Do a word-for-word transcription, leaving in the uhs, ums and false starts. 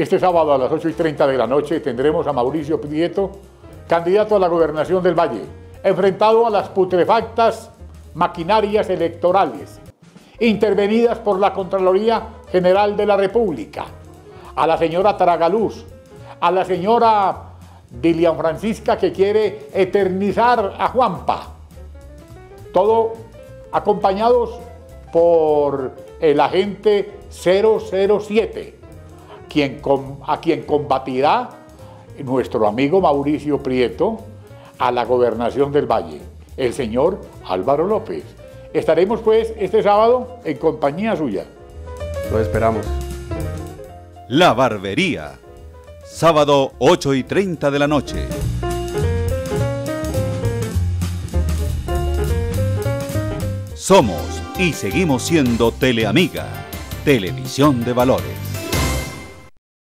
Este sábado a las ocho y treinta de la noche tendremos a Mauricio Prieto, candidato a la gobernación del Valle, enfrentado a las putrefactas maquinarias electorales, intervenidas por la Contraloría General de la República, a la señora Tragaluz, a la señora Dilian Francisca, que quiere eternizar a Juanpa. Todo acompañados por el agente cero cero siete, quien com, a quien combatirá nuestro amigo Mauricio Prieto a la gobernación del Valle, el señor Álvaro López. Estaremos pues este sábado en compañía suya. Lo esperamos. La Barbería, sábado ocho y treinta de la noche. Somos y seguimos siendo Teleamiga, Televisión de Valores.